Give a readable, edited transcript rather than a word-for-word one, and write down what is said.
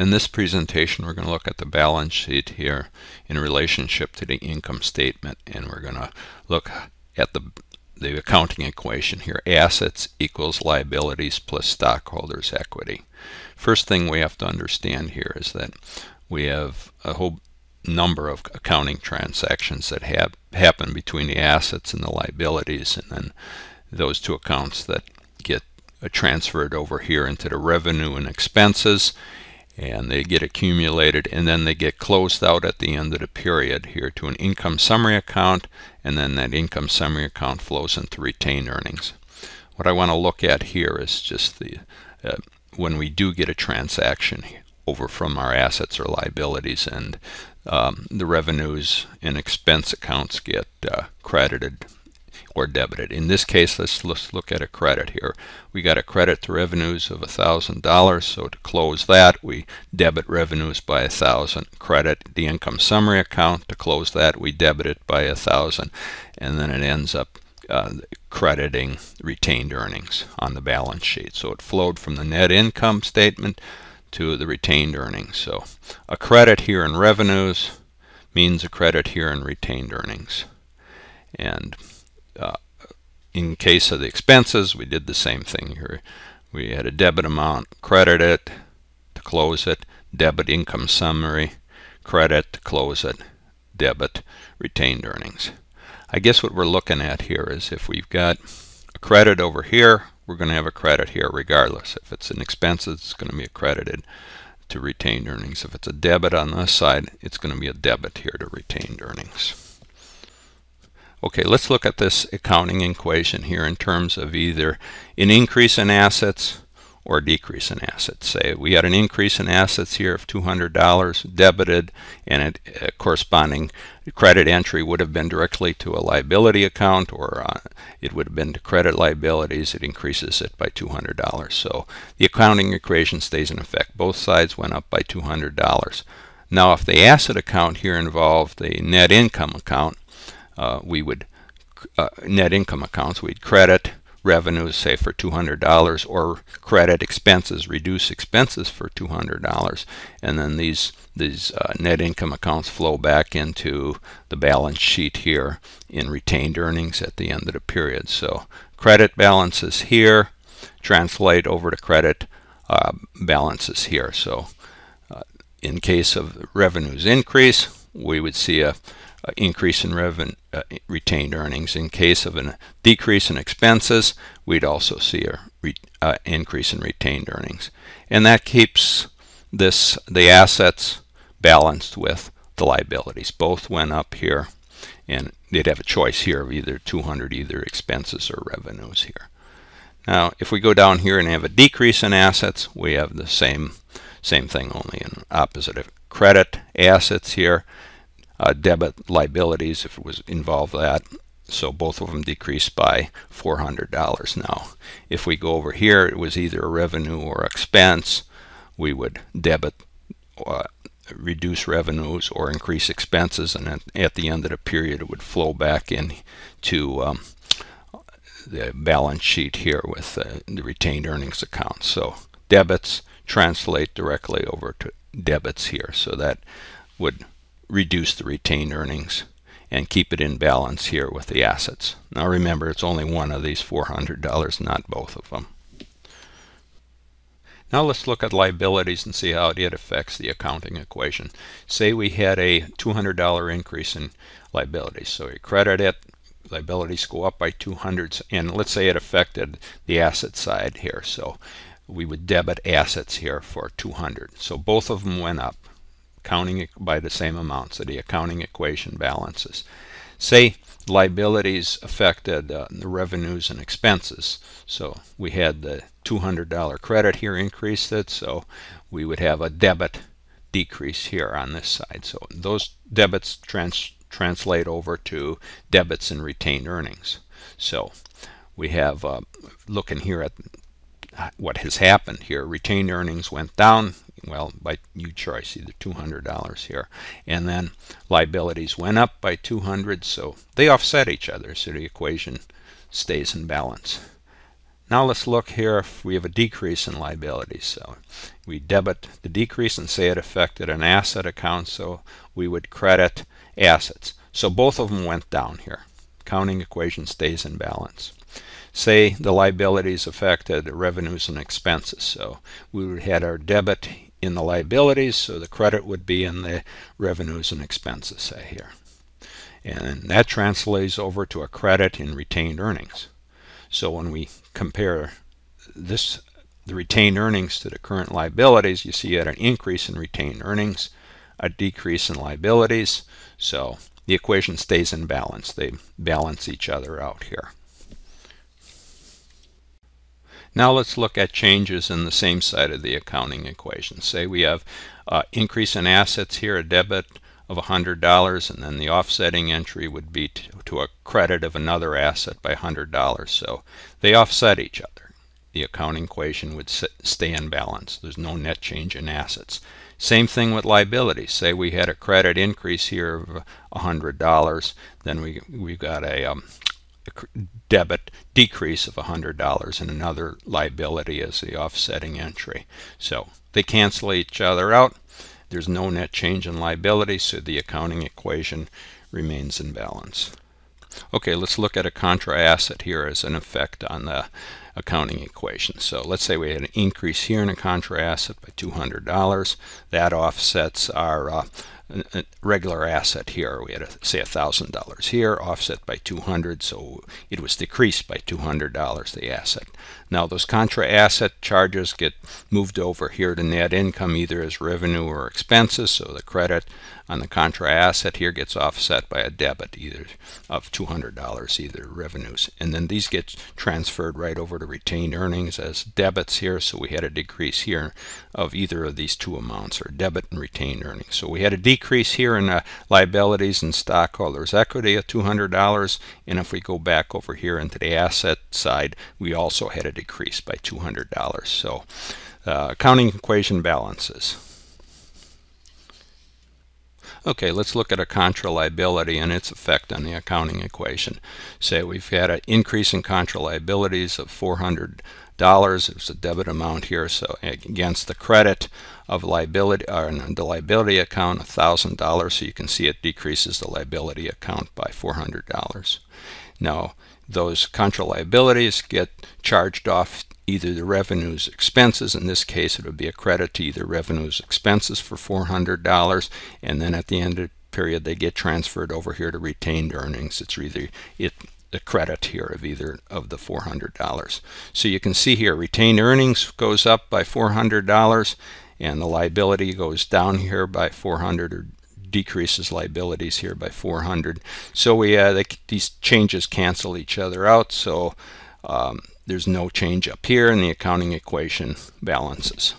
In this presentation, we're going to look at the balance sheet here in relationship to the income statement, and we're going to look at the accounting equation here. Assets equals liabilities plus stockholders' equity. First thing we have to understand here is that we have a whole number of accounting transactions that happen between the assets and the liabilities, and then those two accounts that get transferred over here into the revenue and expenses, and they get accumulated, and then they get closed out at the end of the period here to an income summary account, and then that income summary account flows into retained earnings. What I want to look at here is just the when we do get a transaction over from our assets or liabilities, and the revenues and expense accounts get credited or debited. In this case, let's look at a credit here. We got a credit to revenues of $1,000, so to close that, we debit revenues by $1,000. Credit the income summary account, to close that, we debit it by $1,000, and then it ends up crediting retained earnings on the balance sheet. So it flowed from the net income statement to the retained earnings. So a credit here in revenues means a credit here in retained earnings. And in case of the expenses, we did the same thing here. We had a debit amount, credit it to close it, debit income summary, credit to close it, debit retained earnings. I guess what we're looking at here is if we've got a credit over here, we're going to have a credit here regardless. If it's an expense, it's going to be accredited to retained earnings. If it's a debit on this side, it's going to be a debit here to retained earnings. Okay, let's look at this accounting equation here in terms of either an increase in assets or a decrease in assets. Say we had an increase in assets here of $200 debited, and a corresponding credit entry would have been directly to a liability account, or it would have been to credit liabilities. It increases it by $200. So the accounting equation stays in effect. Both sides went up by $200. Now if the asset account here involved the net income account, we'd credit revenues, say, for $200, or credit expenses, reduce expenses for $200, and then these net income accounts flow back into the balance sheet here in retained earnings at the end of the period. So credit balances here translate over to credit balances here. So in case of revenues increase, we would see a increase in retained earnings. In case of a decrease in expenses, we'd also see an increase in retained earnings. And that keeps the assets balanced with the liabilities. Both went up here, and they'd have a choice here of either either expenses or revenues here. Now, if we go down here and have a decrease in assets, we have the same thing, only in opposite of credit assets here. Debit liabilities, if it was involved that, so both of them decreased by $400. Now if we go over here, it was either a revenue or expense, we would debit, reduce revenues or increase expenses, and at the end of the period it would flow back in to the balance sheet here with the retained earnings account. So debits translate directly over to debits here, so that would reduce the retained earnings and keep it in balance here with the assets. Now remember, it's only one of these $400, not both of them. Now let's look at liabilities and see how it affects the accounting equation. Say we had a $200 increase in liabilities. So we credit it, liabilities go up by 200, and let's say it affected the asset side here. So we would debit assets here for 200. So both of them went up, counting by the same amount, so the accounting equation balances. Say liabilities affected the revenues and expenses. So we had the $200 credit here increased it, so we would have a debit decrease here on this side. So those debits translate over to debits and retained earnings. So we have, looking here at what has happened here, retained earnings went down, well, by your choice, either $200 here, and then liabilities went up by 200, so they offset each other, so the equation stays in balance. Now let's look here if we have a decrease in liabilities. So we debit the decrease and say it affected an asset account, so we would credit assets. So both of them went down here. Accounting equation stays in balance. Say the liabilities affected revenues and expenses. So we would have our debit in the liabilities, so the credit would be in the revenues and expenses, say here. And that translates over to a credit in retained earnings. So when we compare this, the retained earnings to the current liabilities, you see you had an increase in retained earnings, a decrease in liabilities. So the equation stays in balance. They balance each other out here. Now let's look at changes in the same side of the accounting equation. Say we have increase in assets here, a debit of $100, and then the offsetting entry would be to a credit of another asset by $100. So they offset each other. The accounting equation would stay in balance. There's no net change in assets. Same thing with liabilities. Say we had a credit increase here of $100, then we got a debit decrease of $100 and another liability as the offsetting entry. So they cancel each other out. There's no net change in liability, so the accounting equation remains in balance. Okay, let's look at a contra asset here as an effect on the accounting equation. So let's say we had an increase here in a contra asset by $200. That offsets our regular asset here. We had, say, $1,000 here, offset by $200, so it was decreased by $200, the asset. Now those contra asset charges get moved over here to net income, either as revenue or expenses, so the credit on the contra asset here gets offset by a debit either of $200, either revenues. And then these get transferred right over to retained earnings as debits here, so we had a decrease here of either of these two amounts, or debit and retained earnings. So we had a decrease here in liabilities and stockholders' equity of $200, and if we go back over here into the asset side, we also had a decrease by $200. So accounting equation balances. Okay, let's look at a contra liability and its effect on the accounting equation. Say we've had an increase in contra liabilities of $400. There's a debit amount here, so against the credit of liability, or the liability account, $1,000, so you can see it decreases the liability account by $400. Now those contra liabilities get charged off either the revenues expenses, in this case it would be a credit to either revenues expenses for $400, and then at the end of the period they get transferred over here to retained earnings. It's either the credit here of either of the $400. So you can see here retained earnings goes up by $400 and the liability goes down here by $400, or decreases liabilities here by $400. So these changes cancel each other out, so there's no change up here in the accounting equation balances.